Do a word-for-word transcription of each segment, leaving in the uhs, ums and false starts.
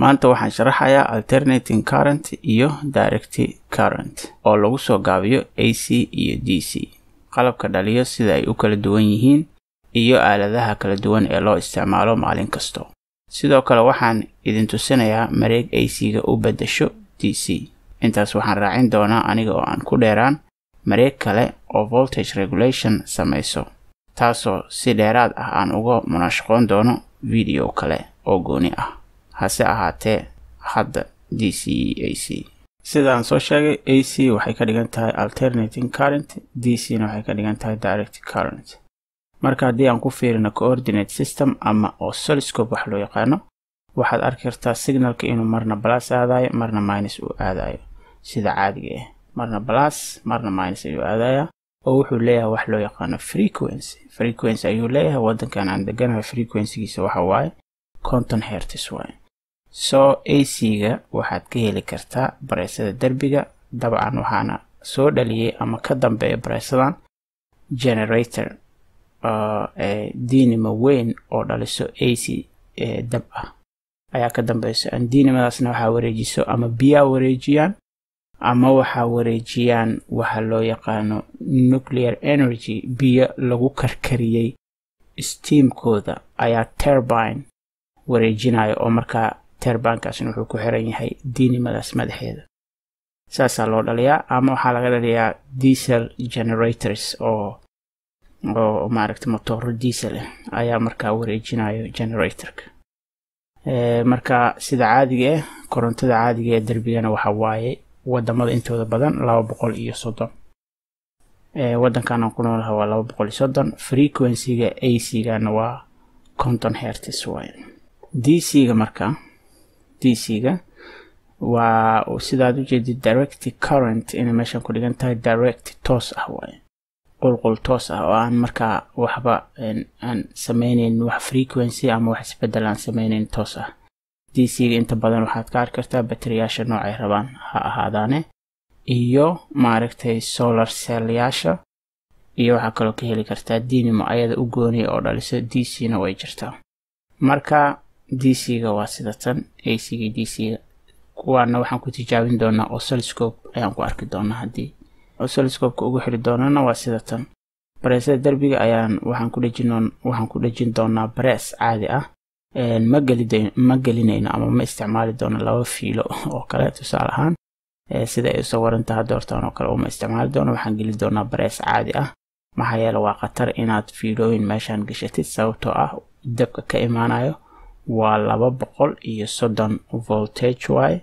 maanta waxaan sharaxayaa alternating current iyo direct current oo lagu soo gaabiyo A C iyo D C qalabka dhaliyo sida ay u kala duwan yihiin iyo aaladaha kala duwan ee loo isticmaalo maalin kasta sidoo kale waxaan idin tusinayaa mareeg A C-ga u beddesho D C intaas waxaan raacin doonaa aniga oo aan ku dheeraan mareeg kale oo voltage regulation samayso taasoo si dheeraad ah aan uga munashaqoon doono video kale oo gooni ah hase ahaatee hadda D C A C sidaan soo sheegay A C waxay ka dhigan tahay alternating current D C na waxay ka dhigan tahay direct current marka haddii aan ku fiirino coordinate system ama oscilloscope wax loo yaqaano waxaad arki kartaa signalka inuu marna plus aadayo marna minus u aadayo sida caadiga ah marna plus marna minus ayuu aadayaa oo wuxuu leeyahay wax loo yaqaano frequency frequency ayuu leeyahay wadankan aan deganahay frequency-giisa waxa waaye konton hertz waaye soo A C-ga waxaad ka heli kartaa bareysada derbiga dabcan waxaana soo dhaliyay ama ka dambeeya bareysadan generator ee diinimo weyn oo dhaliso A C dab ah ayaa ka dambaysa aan diinimadaasna waxa wareejiso ama biya wareejiyaan ama waxa wareejiyaan waxa loo yaqaano nuclear energy biya lagu karkariyay steamkooda ayaa turbine wareejinaya oo markaa turbinekaasna wuxuu ku xiran yahay diinimadaas madaxeeda saasaa loo dhaliyaa ama waxaa laga dhaliyaa diesel generators oo oo maaragtay motor diesel ayaa markaa wareejinayo generatorka ee marka sida caadiga ah korontada caadiga ee darbigana waxa waaye wadamada intooda badan laba boqol iyo soddon ee wadankan ku nool waa laba boqol iyo soddon frequency-ga A C-gana waa konton hertz waaye D C-ga marka D C-ga waa sidaad u jeedid direct current in meeshan ku dhigan tahay direct toos ah waaye qolqol toos ah oo aan markaa waxba aan sameeyeen wax frequency ama wax isbedel aan sameeyeen toos ah D C-ga inta badan waxaad ka arki kartaa batariyasha noocay rabaan ha ahaadaane iyo maaragtay solar cell-yasha iyo waxa kaloo ka heli kartaa diinimo ayada u gooniy oo dhalisa D C-na way jirtaa marka D C-ga waa sida tan A C-ga D C-ga kuwaana waxaan ku tijaabin doonaa oscilloscope ayaan ku arki doonaa haddii oscilloscope-ka ugu xiri doonana waa sida tan bareysada darbiga ayaan waxaan ku dhajin waxaan ku dhajin doonaa bareys caadi ah een magalideen magalinayna ama ma isticmaali doono laba fiilo oo kale tusaale ahaan ee sida ay soo warantahay doortaan oo kale oo ma isticmaali doono waxaan gelin doonaa bareys caadi ah maxaa yeelay waa qatar inaad fiilooyin meeshan gashatid sababtoo ah dabka ka imaanayo waa laba boqol iyo soddon voltage way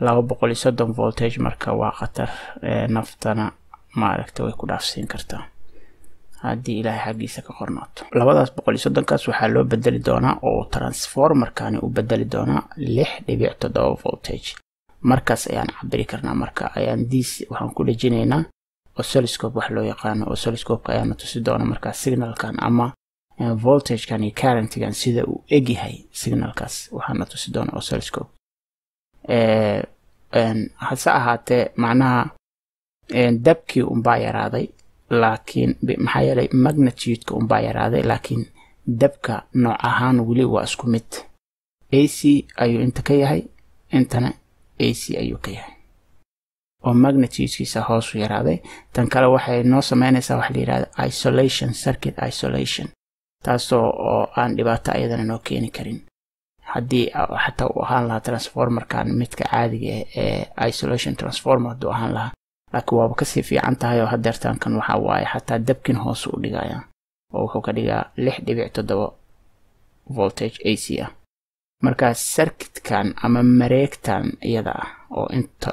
laba boqol iyo soddon voltage marka waa qatar ee naftana maaragtay way ku dhaafsiin kartaa haddii ilaahay xaqiisa ka qornaato labadaas boqol iyo soddon kaas waxa loo bedeli doonaa oo transformer-kaani u bedeli doonaa lix dhibic toddoba voltage markaas ayaan cabiri karnaa marka ayaan D C waxaan ku dhajinaynaa oscilloscope wax loo yaqaan oscilloscope ayaan tusi doonaa marka signalkan ama voltage-kan iyo current-kan sida uu egyahay signalkaas waxaan tusi doonaa oscilloscope ee een hase ahaatee macnaha een dabkii unbaa yaraaday laakiin maxaa yeelay magnitude-ka unbaa yaraaday laakiin dabka nooc ahaan weli waa isku mid A C ayuu inta ka yahay intana A C ayuu ka yahay oo magnitude-kiisa hoos u yaraaday tan kale waxay noo sameynaysaa waxa la yiraahdo isolation circuit isolation taasoo oo aan dhibaato ayadana noo keeni karin haddii xataa uu ahaan lahaa transformer-kan midka caadiga ee isolation transformer hadduu ahaan lahaa laakiin waaba kasii fiican tahay oo hadeertaankan waxaa waaye xataa dabkin hoos u dhigaya oo wuxuu ka dhigaa lix dhibic toddoba voltage A C ah markaa sarkitkan ama mareegtan iyada ah oo inta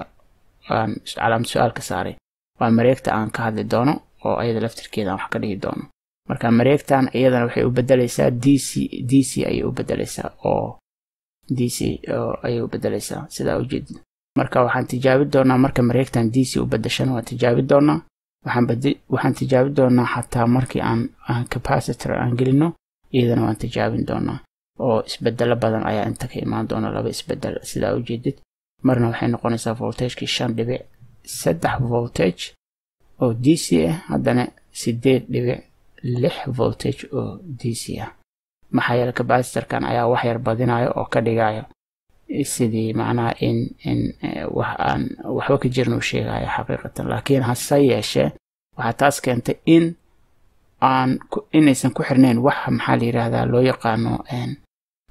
aan calaamad su-aal ka saaray waa mareegta aan ka hadli doono oo iyada laftirkeeda aan wax ka dhigi doono marka mareegtan iyadana waxay u bedelaysaa D C D C ayay u bedelaysaa oo D C ayuu bedelaysaa sida u jeedin marka waxaan tijaabi doonaa marka mareegtan D C u bedeshana waan tijaabi doonaa waxaan waxaan tijaabi doonaa xataa markii aan aan capacitor aan gelino iyadana waan tijaabin doonaa oo isbedelo badan ayaa inta ka imaan doona laba isbedel sida u jeedid marna waxay noqonaysaa voltage-ki shan dhibic saddex voltage oo D C ah haddana sideed dhibic lix voltage oo D C ah maxaa yeelay capacitor-kan ayaa wax yar badinayo oo ka dhigayo سيدي معناها إن إن وحن وحوك جرنو شيء هاي حقيقة، لكن هالسياسة وهتاس كانت إن عن إن إنسان كحرنين وحم حالي هذا لو يقانو إن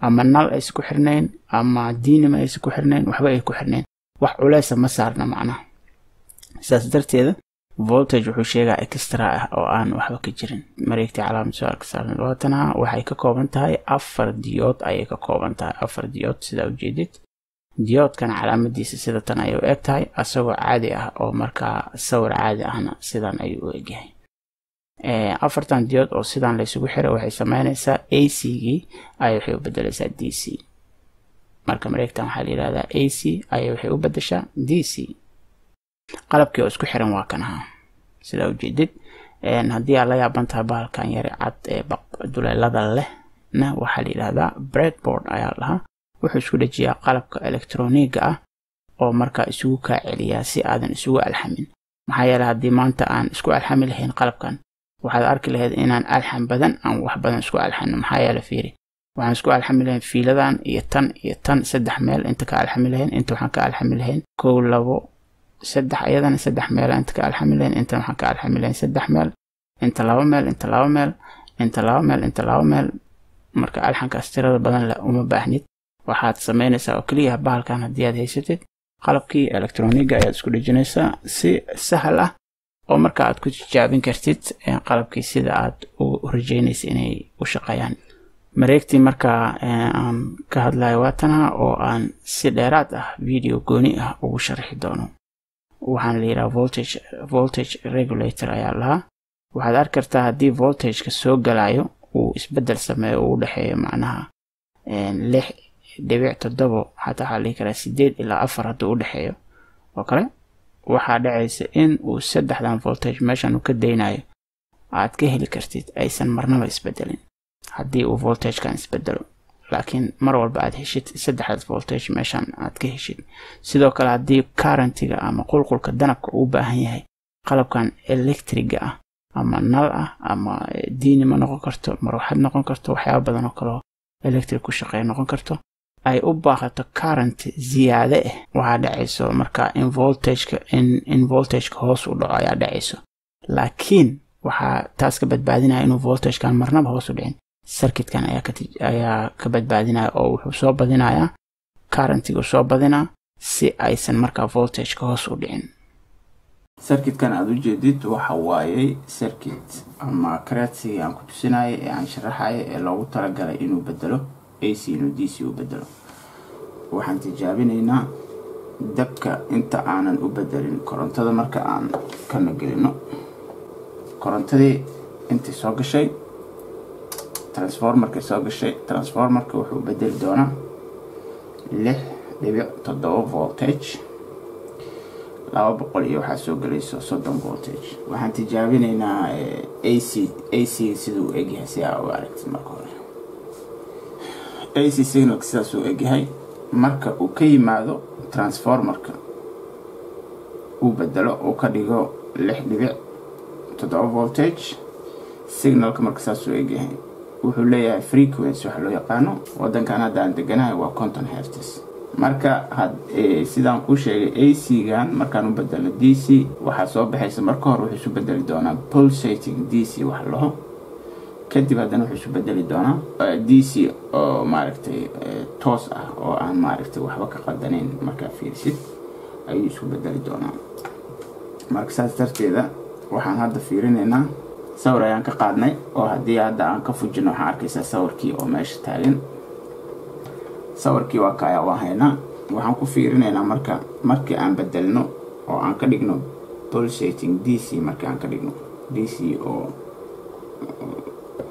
أما النار إيش كحرنين أما الدين ما إيش كحرنين وحبايب كحرنين وح وليس مسارنا معنا سأصدرت هذا voltage وحشية إكسترا أو عن وحوك جرن مريكتي علامة سؤال كسر الوطنها وحيك كوبنتهاي أفر ديوت أيك كوبنتهاي أفر ديوت سدوا جديد ديوت كان علامة دي سي سدوا تنايو إكتهاي أصور عادية أو مركا صور عادية هنا سدان أيو إجهاي أفرتان ديوت أو سيدان ليسو بحيرا وحي سمينيسا إيه سي جي أي وحي وبدلسا دي سي مركا مريكتان حالي لهذا إيه سي أي وحي وبدلسا دي سي قلبكي واسكو حيران واكنها سيداو جديد هديا لا يابانتها باهلكان يري عاد دولا لدى له نه وحالي لهذا بريدبورد أيا لها وحي سكو لجيا قلبكا إلكترونيكا أو مركا إسوكا عليا سي آذن إسوكا الحمين محايا لها دي مانتا آن إسكو الحمين لحين قلبكان waxaad arki lahayd inaan alxan badan aan wax badan isku alxanno maxaa yeelay fiiri waxaan isku alxami lahayn fiiladan iyo tan iyo tan saddex meel inta ka alxami lahayn inta waxaan ka alxami lahayn kow labo saddex ayadana saddex meel inta ka alxami lahayn inta waxaan ka alxami lahayn saddex meel inta laba meel inta laba meel inta laba meel inta laba meel marka alxankaas tirada badan la uma baahnid waxaad samaynaysaa oo kaliya bahalkan haddii aad haysatid qalabkii elektrooniga ayaad isku dhijinaysaa si sahal ah oo marka aad ku tijaabin kartid qalabkii sida aad u rajaynayso inay u shaqeeyaan mareegtii marka aan ka hadlay waatana oo aan si dheeraad ah video gooni ah ugu sharxi doono waxaan leeyahay voltage voltage regulator ayaa lahaa waxaad arki kartaa haddii voltageka soo galayo uu isbedel sameeyo uu u dhexeeyo macnaha lix dhibic toddoba xataa waxaa lii karaa sideed ilaa afar hadduu u dhexeeyo oo kale waxaa dhacaysa in uu saddexdan voltage meeshan uu ka daynayo aad ka heli kartid aysan marnaba isbedelin haddii uu voltagekan isbedelo laakiin mar walba aad heshid saddexdaas voltage meeshan aad ka heshid sidoo kale haddii currentiga ama qulqulka danabka uu u baahan yahay qalabkan electriga ah ama nal ah ama diinima noqon karto marwaxad noqon karto waxyaaba badan oo kaloo electric ku shaqeeya noqon karto ay u baahato current ziyaade ah waxaa dhacayso marka in voltageka in in voltageka hoos u dhaco ayaa dhacayso laakiin waxaa taas ka badbaadinaya inuu voltagekan marnaba hoos u dhicin circuitkan ayaa ka badbaadinaya oo wuxuu soo badinayaa currentigu soo badinaa si aysan markaa voltageka hoos u dhicin circuitkan aad u jeedid waxa waayay circuit ama current aan ku tusinaya ee aan sharaxay ee loogu talagalay inuu bedelo A C inuu D C u bedelo waxaan tijaabinaynaa dabka inta aanan u bedelin korontada marka aan kana gelino korontadii intii soo gashay transformerka soo gashay transformerka wuxuu bedeli doonaa lix dhibic toddoba voltage laba boqol iyo waxaa soo galayso soddon voltage waxaan tijaabinaynaa A C siduu egyahay si aa u aragtid marka hore A C signal sidaas uu egyahay marka uu ka yimaado transformerka uu bedelo uu ka dhigo lix dhibic toddoba voltage signalka marka sidaas uu egyahay wuxuu leeyahay frequency waxa loo yaqaano waddankan hadda aan deganahay waa konton hertz marka sidaan kuu sheegay A C-gan markaan u bedelo D C waxaa soo baxaysa marka hore wuxuu isu bedeli doonaa pulsating D C wax laho kadib haddana wuxuu isu bedeli doonaa D C oo maaragtay toos ah oo aan maaragtay waxba ka qaldanayn markaa fiirisid ayuu isu bedeli doonaa marka saas darteeda waxaan hadda fiirinaynaa sawir ayaan ka qaadnay oo haddii hadda aan ka fujino waxaan arkaysaa sawirkii oo meesha taagan sawirkii waa kaayaa waa haynaa waxaan ku fiirinaynaa marka markii aan bedelno oo aan ka dhigno pulsating D C markii aan ka dhigno D C oo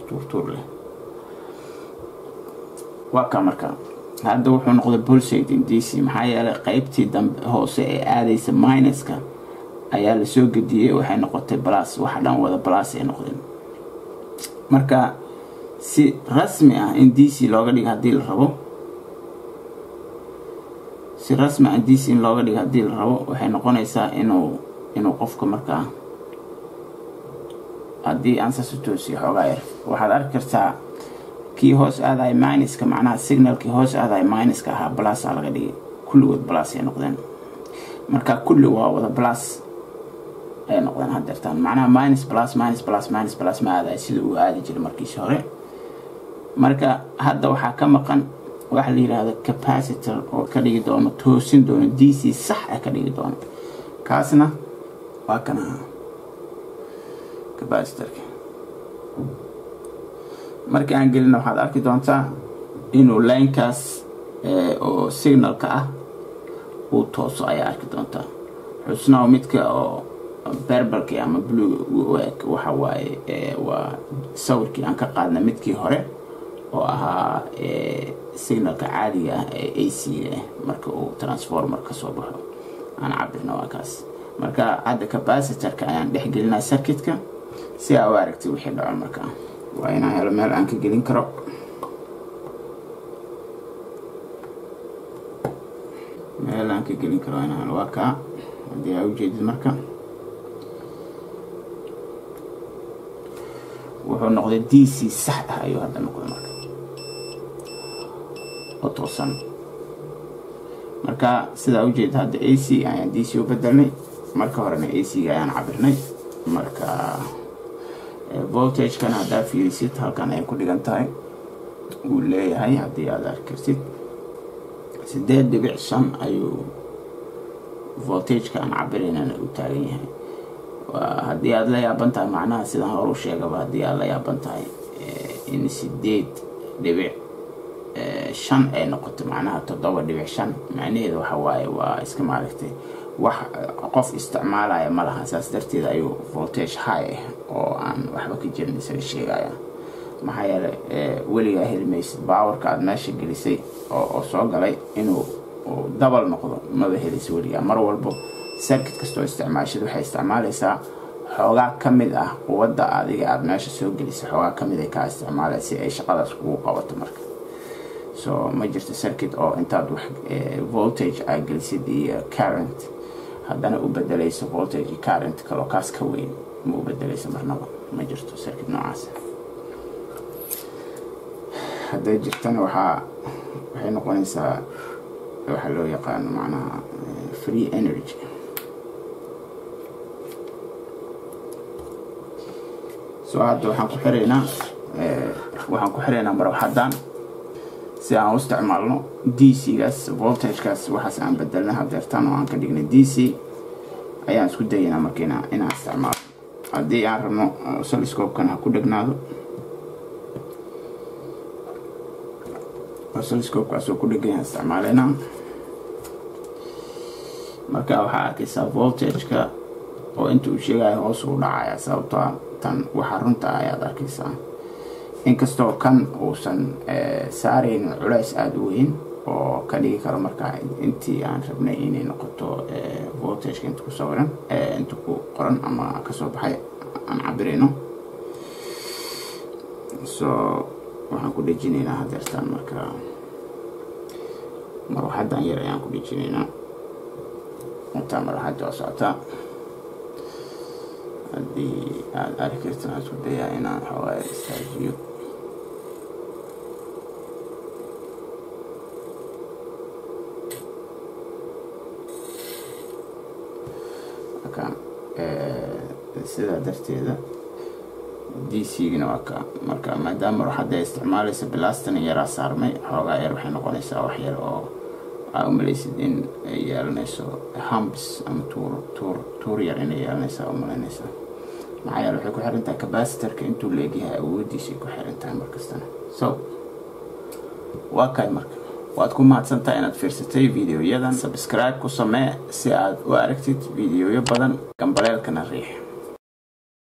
turtur leh waa ka marka hadda wuxuu noqday pulsating D C maxaa yeelay qaybtii dambe hoose ee aadaysa minuska ayaa la soo gediyay waxay noqotay plus waxa dhan wada plus ay noqdeen marka si rasmi ah in D C looga dhigo haddii la rabo si rasmi ah in D C looga dhigo haddii la rabo waxay noqonaysaa inuu inuu qofka markaa haddii aan saas u toosiyo xoogaa yar waxaad arki kartaa kii hoos aaday minus ka macnaha signal kii hoos aaday minus ka ha plus laga dhigay kulligood plus ay noqdeen marka kulli waa wada plus ay noqdeen hadda tan macnaha minus plus minus plus minus plus ma aaday sida uu aadi jiray markii hore marka hadda waxa ka maqan waxa la yiraahdo capacitor oo ka dhigi doono toosin doono D C sax ah ka dhigi doono kaasna waa kana capacitor marka aan gelin waxaad arki doontaa inuu line kaas ee oo signal ka ah oo tooso ay arki doontaa xusnaa midka oo berberki ama blue waxa waaye ee waa sawirkii aan ka qaadnaa midkii hore oo ahaa ee signal ka caadi ah ee A C marka uu transformer ka soo baxo aan cabirnaa waa kaas marka aad capacitor-ka ayaan dhex gelinaa circuit-ka si aad u aragtid wixii dhaco marka وأين هلا مال أنك جيلين كرب مال أنك جيلين كرب أنا هالواقع عندي أوجد المركب وحنا نأخذ الدي سي سحبها أيوه هذا نقول المركب أتوصل مركب سيدا أوجد هذا اي سي يعني دي سي وبدلني مركب هرني اي سي يعني عبرني مركب voltage كان هذا في ريسيت هالكان أي كل جنتاي ولا هاي هذه هذا كرسيت سداد دبع شم أيو voltage كان عبرنا نقطعينها وهذه هذا يا بنتاي معناها سيدا هروش يا جبا هذه هذا يا بنتاي إن سداد دبع شم أي نقطة معناها تدور دبع شم معنيه ذو حواي واسكم عرفتي وح قف استعمالها مالها أساس درتي ذا يو voltage high أو عن وحبك يجري نسوي الشيء هاي ما هي ولي هاي الميس باور كاد ماشي جلسي أو أو صعق عليه إنه دبل نقطة ما بهي السورية مرة والبو سيركت كستو استعمال شدو حي استعماله سا حواق كمل أه ووضع عليه عاد ماشي سوق جلسي حواق كمل كا استعماله سي أي شغلة سووا قوة مركب so ما جرت سيركت أو إنتاد وح voltage أجلسي دي current هذا أنا أبدله voltage current كلوكاس كوين مو بدل يسمر نظر ما جرتو سيركت نوعاس هذا جرتنا وحا وحي نقونيسا وحا لو يقان معناها free energy سو هادو وحان كحرينا وحان كحرينا مروح حدان سيان استعمالنا دي سي غاس voltage غاس وحا سيان بدلنا هادرتان وحان كدقنا دي سي ايان سكو دينا مركينا انا استعمال هذه عارمو سلسكوب كان هكو دقناهو سلسكوب كاسو كو دقناهو استعمالينا مركا وحا كيسا voltage كا او انتو شيغاي هوسو لعايا ساوطا تان وحارونتا ايا دا كيسا انكستو كان اوسان سارين علايس ادوين oo kaliya karo marka intii aan rabnay inay noqoto voltage inta ku sawran inta ku qoran ama ka soo baxay aan cabireyno so waxaan ku dhijinaynaa hadeertan marka marka hadan yar ayaan ku dhijinaynaa inta mar hadda saata hadii aad arkaytaan aad u dayaa inaan xawaayo istaajiyo سيدا درتي هذا دي سي جنوكا مركا مادام روح هذا استعماله سبلاستن يرى صارمي حوغا يروح نقونيسا وحير أو أو مليسدين يالنيسو همبس أم تور تور تور يالين يالنيسا أو ملينيسا معايا روحي كحرنتا كباستر كنتو اللي جيها أو دي سي كحرنتا مركستنا سو واكاي مركا وأتكون مع تسنتا إن تفرستي فيديو يدا سبسكرايب كوسماء سعد وأركتت فيديو يبدا كمبلال كان الريح